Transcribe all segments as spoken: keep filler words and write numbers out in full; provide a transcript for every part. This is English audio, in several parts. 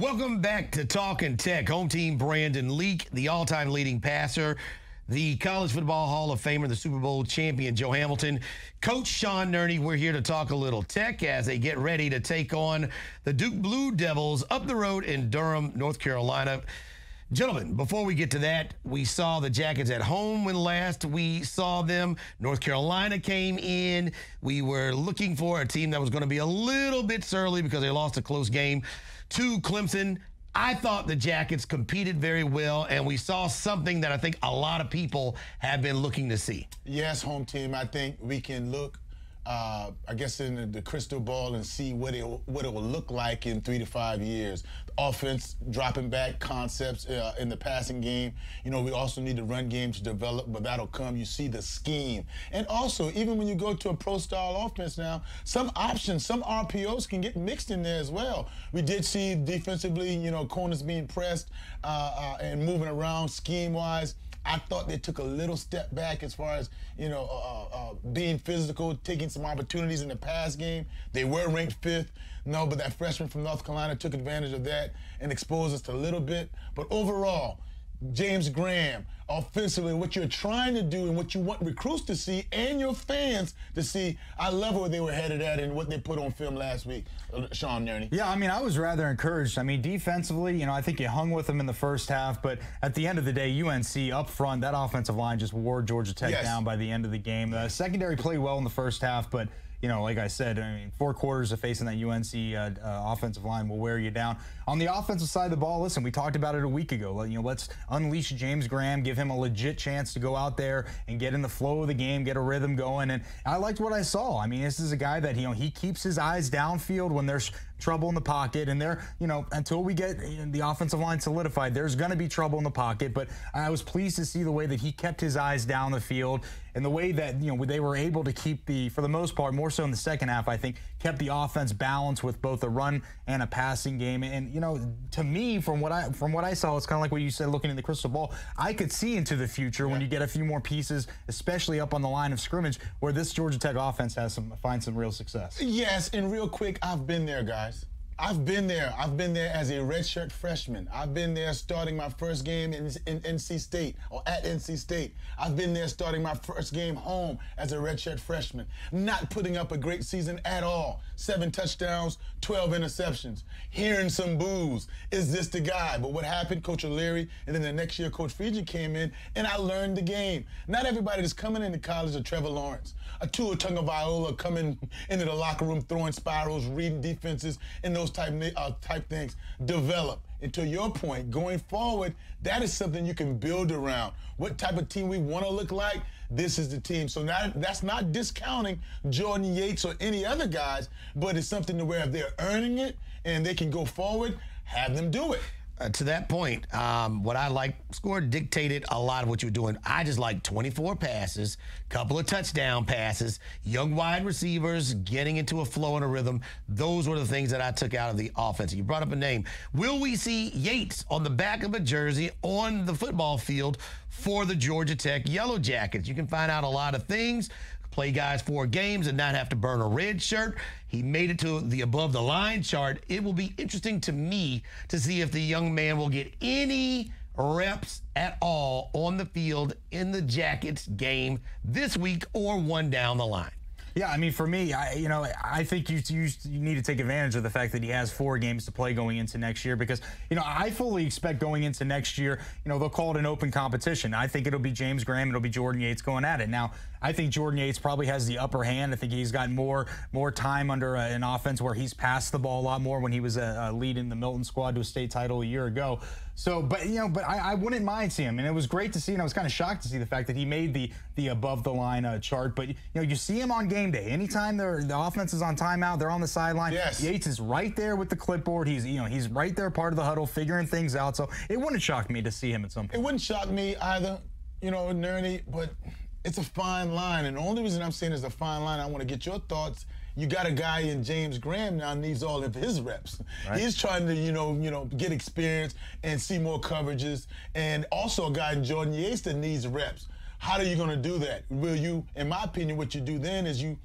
Welcome back to Talkin' Tech. Home team Brandon Leak, the all-time leading passer, the College Football Hall of Famer, the Super Bowl champion Joe Hamilton, Coach Sean Nerney. We're here to talk a little Tech as they get ready to take on the Duke Blue Devils up the road in Durham, North Carolina. Gentlemen, before we get to that, we saw the Jackets at home when last we saw them. North Carolina came in. We were looking for a team that was going to be a little bit surly because they lost a close game to Clemson. I thought the Jackets competed very well, and we saw something that I think a lot of people have been looking to see. Yes, home team, I think we can look, Uh, I guess, in the crystal ball and see what it what it will look like in three to five years. The offense dropping back, concepts uh, in the passing game. You know, we also need the run game to develop, but that'll come. You see the scheme, and also even when you go to a pro-style offense now, some options, some R P Os can get mixed in there as well. We did see defensively, you know, corners being pressed uh, uh, and moving around scheme-wise. I thought they took a little step back as far as, you know, uh, uh, being physical, taking some opportunities in the pass game. They were ranked fifth. No, but that freshman from North Carolina took advantage of that and exposed us to a little bit. But overall, James Graham, offensively, what you're trying to do and what you want recruits to see and your fans to see, I love where they were headed at and what they put on film last week, uh, Sean Nerney. Yeah, I mean, I was rather encouraged. I mean, defensively, you know, I think you hung with them in the first half, but at the end of the day, U N C up front, that offensive line just wore Georgia Tech yes. down by the end of the game. The secondary played well in the first half, but you know, like I said, I mean, four quarters of facing that U N C uh, uh, offensive line will wear you down. On the offensive side of the ball, listen, we talked about it a week ago. You know, let's unleash James Graham, give him a legit chance to go out there and get in the flow of the game, get a rhythm going. And I liked what I saw. I mean, this is a guy that, you know, he keeps his eyes downfield when there's trouble in the pocket, and there, you know, until we get the offensive line solidified, there's going to be trouble in the pocket. But I was pleased to see the way that he kept his eyes down the field and the way that, you know, they were able to keep the, for the most part, more so in the second half, I think, kept the offense balanced with both a run and a passing game. And you know, to me, from what I from what I saw, it's kind of like what you said, looking in the crystal ball. I could see into the future when you get a few more pieces, especially up on the line of scrimmage, where this Georgia Tech offense has some find some real success. Yes, and real quick, I've been there, guys. I've been there. I've been there as a redshirt freshman. I've been there starting my first game in, in N C State or at N C State. I've been there starting my first game home as a redshirt freshman, not putting up a great season at all. Seven touchdowns, twelve interceptions, hearing some boos. Is this the guy? But what happened? Coach O'Leary, and then the next year Coach Fiji came in, and I learned the game. Not everybody that's coming into college is Trevor Lawrence, a Tua Tagovailoa coming into the locker room, throwing spirals, reading defenses, and those type, uh, type things develop. And to your point, going forward, that is something you can build around. What type of team we want to look like, this is the team. So not, that's not discounting Jordan Yates or any other guys, but it's something to where if they're earning it and they can go forward, have them do it. Uh, to that point, um, what I like, score dictated a lot of what you were doing. I just like twenty-four passes, couple of touchdown passes, young wide receivers, getting into a flow and a rhythm. Those were the things that I took out of the offense. You brought up a name. Will we see Yates on the back of a jersey on the football field for the Georgia Tech Yellow Jackets? You can find out a lot of things. Play guys four games and not have to burn a red shirt. He made it to the above the line chart. It will be interesting to me to see if the young man will get any reps at all on the field in the Jackets game this week or one down the line. Yeah, I mean, for me, I, you know, I think you, you you need to take advantage of the fact that he has four games to play going into next year because, you know, I fully expect going into next year, you know, they'll call it an open competition. I think it'll be James Graham, it'll be Jordan Yates going at it. Now, I think Jordan Yates probably has the upper hand. I think he's got more more time under uh, an offense where he's passed the ball a lot more when he was uh, uh, leading the Milton squad to a state title a year ago. So, but, you know, but I, I wouldn't mind seeing him. And it was great to see, and I was kind of shocked to see the fact that he made the the above-the-line uh, chart. But, you know, you see him on game day. Anytime they're, the offense is on timeout, they're on the sideline. Yes. Yates is right there with the clipboard. He's, you know, he's right there, part of the huddle, figuring things out. So it wouldn't shock me to see him at some point. It wouldn't shock me either, you know, Nerney, but it's a fine line. And the only reason I'm saying it's a fine line, I want to get your thoughts. You got a guy in James Graham now needs all of his reps. Right. He's trying to, you know, you know, get experience and see more coverages. And also a guy in Jordan Yates that needs reps. How are you going to do that? Will you, in my opinion, what you do then is you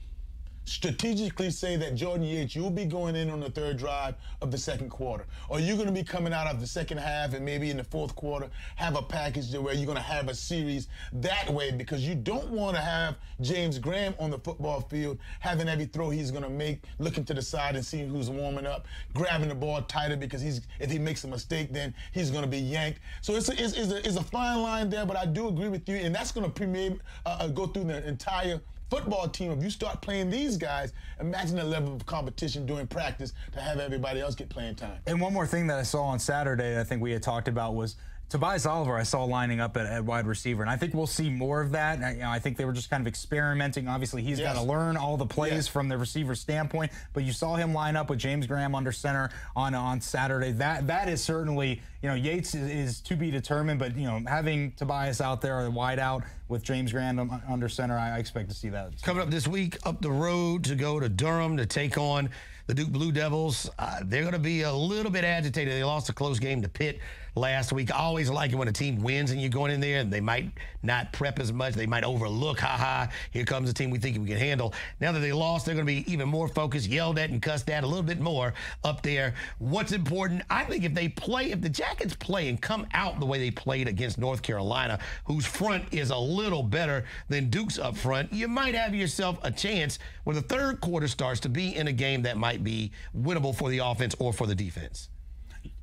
strategically say that, Jordan Yates, you'll be going in on the third drive of the second quarter, or you're going to be coming out of the second half and maybe in the fourth quarter have a package where you're going to have a series that way, because you don't want to have James Graham on the football field having every throw he's going to make, looking to the side and seeing who's warming up, grabbing the ball tighter, because he's if he makes a mistake, then he's going to be yanked. So it's a, it's, it's, a, it's a fine line there, but I do agree with you, and that's going to premier, uh, go through the entire football team. If you start playing these guys, imagine the level of competition during practice to have everybody else get playing time. And one more thing that I saw on Saturday, I think we had talked about, was Tobias Oliver I saw lining up at, at wide receiver, and I think we'll see more of that. I, you know, I think they were just kind of experimenting. Obviously, he's yes. got to learn all the plays yes. from the receiver standpoint, but you saw him line up with James Graham under center on, on Saturday. That That is certainly, you know, Yates is, is to be determined, but, you know, having Tobias out there or wide out with James Graham under center, I, I expect to see that. Coming up this week, up the road to go to Durham to take on the Duke Blue Devils. Uh, they're going to be a little bit agitated. They lost a close game to Pitt last week. I always like it when a team wins and you're going in there and they might not prep as much. They might overlook, ha-ha, here comes a team we think we can handle. Now that they lost, they're going to be even more focused, yelled at and cussed at a little bit more up there. What's important, I think if they play, if the Jackets play and come out the way they played against North Carolina, whose front is a little better than Duke's up front, you might have yourself a chance when the third quarter starts to be in a game that might be winnable for the offense or for the defense.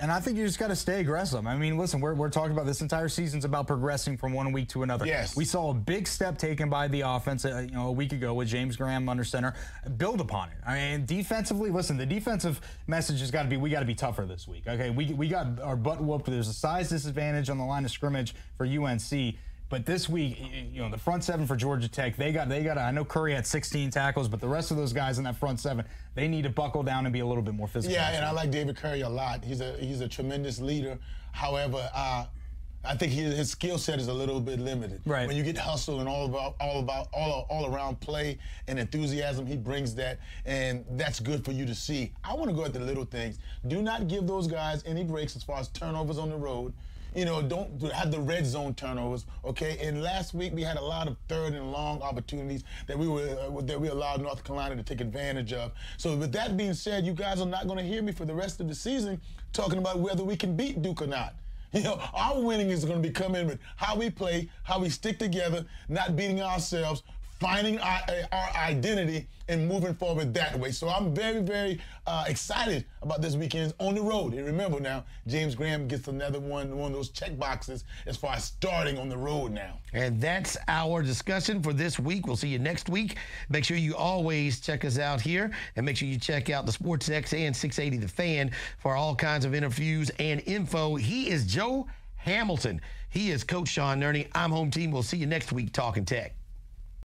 And I think you just got to stay aggressive. I mean, listen, we're, we're talking about this entire season's about progressing from one week to another. Yes. We saw a big step taken by the offense, uh, you know, a week ago with James Graham under center. Build upon it. I mean, defensively, listen, the defensive message has got to be, we got to be tougher this week. Okay, we, we got our butt whooped. There's a size disadvantage on the line of scrimmage for U N C. But this week, you know, the front seven for Georgia Tech, they got, they got, I know Curry had sixteen tackles, but the rest of those guys in that front seven, they need to buckle down and be a little bit more physical. Yeah, and I like David Curry a lot. He's a, he's a tremendous leader. However, uh, I think his, his skill set is a little bit limited. Right. When you get hustle and all about all about all all around play and enthusiasm, he brings that, and that's good for you to see. I want to go at the little things. Do not give those guys any breaks as far as turnovers on the road. You know, don't have the red zone turnovers, okay? And last week we had a lot of third and long opportunities that we were uh, that we allowed North Carolina to take advantage of. So with that being said, you guys are not going to hear me for the rest of the season talking about whether we can beat Duke or not. You know, our winning is going to be coming with how we play, how we stick together, not beating ourselves, finding our, our identity and moving forward that way. So I'm very, very uh, excited about this weekend on the road. And remember now, James Graham gets another one, one of those check boxes as far as starting on the road now. And that's our discussion for this week. We'll see you next week. Make sure you always check us out here, and make sure you check out the Sports X and six eighty The Fan for all kinds of interviews and info. He is Joe Hamilton. He is Coach Sean Nerney. I'm Home Team. We'll see you next week talking Tech.